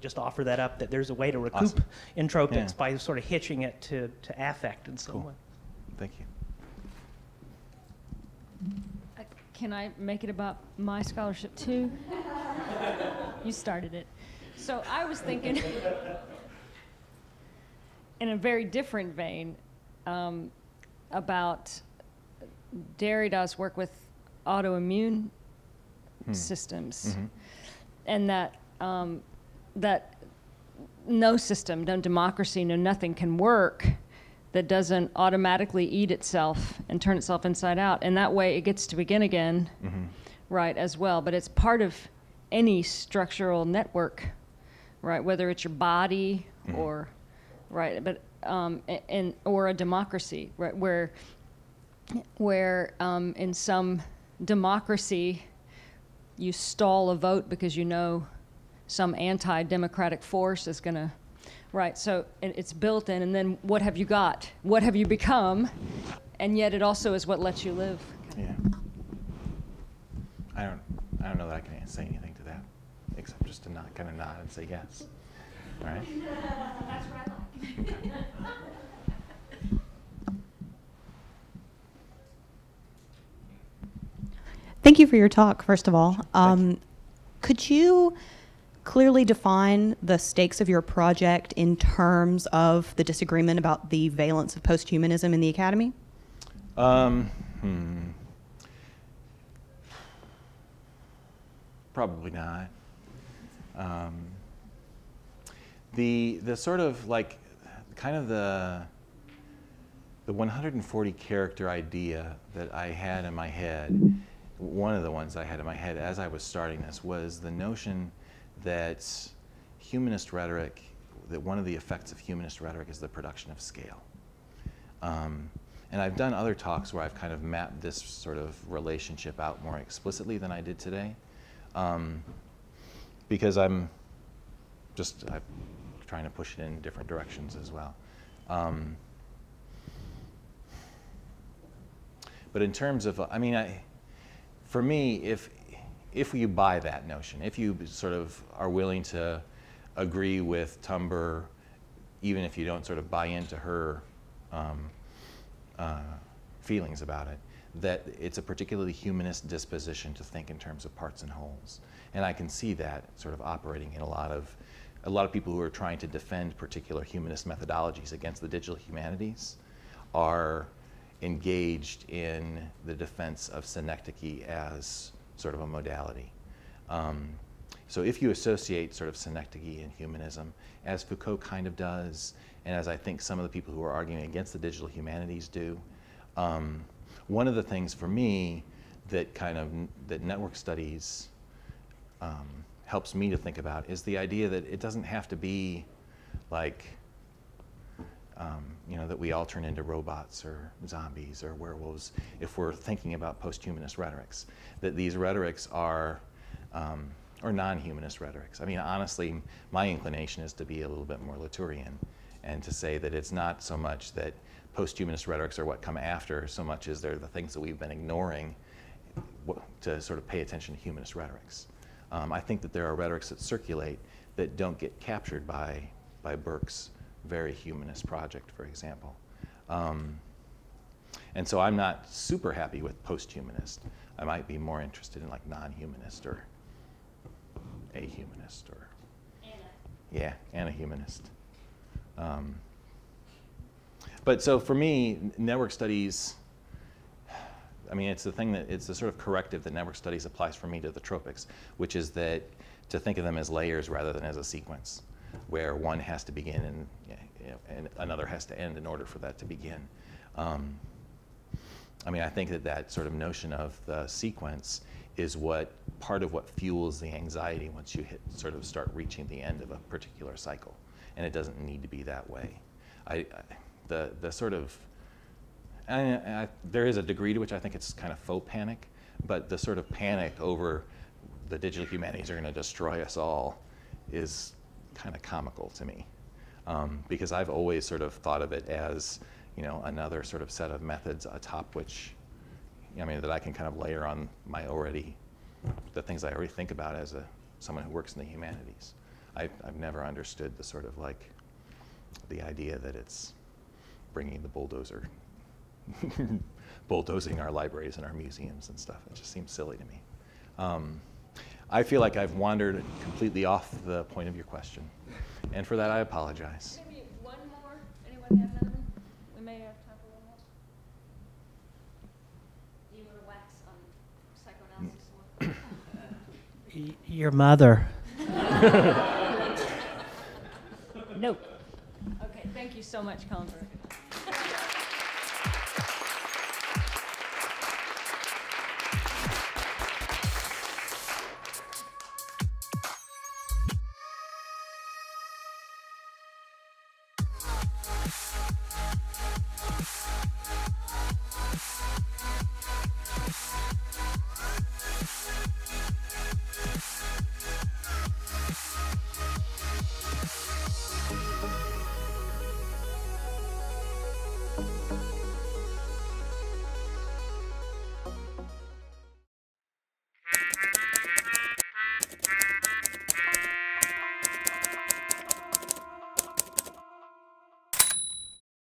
just offer that up, that there's a way to recoup awesome. Entropics yeah. by sort of hitching it to affect in some cool. way. Thank you. Can I make it about my scholarship too? You started it. So I was thinking, in a very different vein, about Derrida's work with autoimmune systems, mm-hmm. and that that no system, no democracy, no nothing can work that doesn't automatically eat itself and turn itself inside out. And that way it gets to begin again, mm-hmm. right, as well. But it's part of any structural network, right, whether it's your body mm-hmm. or, right, but, or a democracy, right, where in some democracy you stall a vote because you know some anti-democratic force is going to, right, so it's built in, and then what have you got? What have you become? And yet it also is what lets you live. Yeah. I don't know that I can say anything to that, except just to not kind of nod and say yes. All right? That's what I like. Okay. Thank you for your talk, first of all. Could you clearly define the stakes of your project in terms of the disagreement about the valence of posthumanism in the academy? Probably not. The sort of like, kind of the 140 character idea that I had in my head, one of the ones I had in my head as I was starting this, was the notion that humanist rhetoric, that one of the effects of humanist rhetoric is the production of scale. And I've done other talks where I've kind of mapped this sort of relationship out more explicitly than I did today, because I'm trying to push it in different directions as well. But in terms of, I mean, for me, if you buy that notion, if you sort of are willing to agree with Tumblr, even if you don't sort of buy into her feelings about it, that it's a particularly humanist disposition to think in terms of parts and wholes. And I can see that sort of operating in a lot of people who are trying to defend particular humanist methodologies against the digital humanities are engaged in the defense of synecdoche as sort of a modality. So if you associate sort of synecdoche and humanism, as Foucault kind of does, and as I think some of the people who are arguing against the digital humanities do, one of the things for me that that network studies helps me to think about is the idea that it doesn't have to be like, you know, that we all turn into robots or zombies or werewolves if we're thinking about post-humanist rhetorics, that these rhetorics are, or non-humanist rhetorics. I mean, honestly, my inclination is to be a little bit more Latourian and to say that it's not so much that post-humanist rhetorics are what come after so much as they're the things that we've been ignoring to sort of pay attention to humanist rhetorics. I think that there are rhetorics that circulate that don't get captured by Burke's very humanist project, for example. And so I'm not super happy with post-humanist. I might be more interested in like non-humanist or ahumanist or anahumanist. But so for me, network studies, I mean, it's the sort of corrective that network studies applies for me to the tropics, which is that to think of them as layers rather than as a sequence, where one has to begin and, you know, and another has to end in order for that to begin. I mean, I think that that sort of notion of the sequence is what part of what fuels the anxiety once you sort of start reaching the end of a particular cycle, and it doesn't need to be that way. There is a degree to which I think it's kind of faux panic, but the sort of panic over the digital humanities are going to destroy us all is kind of comical to me, because I've always sort of thought of it as, you know, another sort of set of methods atop which, I mean, that I can kind of layer on my already, the things I already think about as someone who works in the humanities. I've never understood the sort of like, the idea that it's bringing the bulldozer, bulldozing our libraries and our museums and stuff. It just seems silly to me. I feel like I've wandered completely off the point of your question, and for that I apologize. Maybe one more. Anyone have another one? We may have time for one more. Do you want to wax on psychoanalysis? Your mother. No. Okay. Thank you so much, Collin.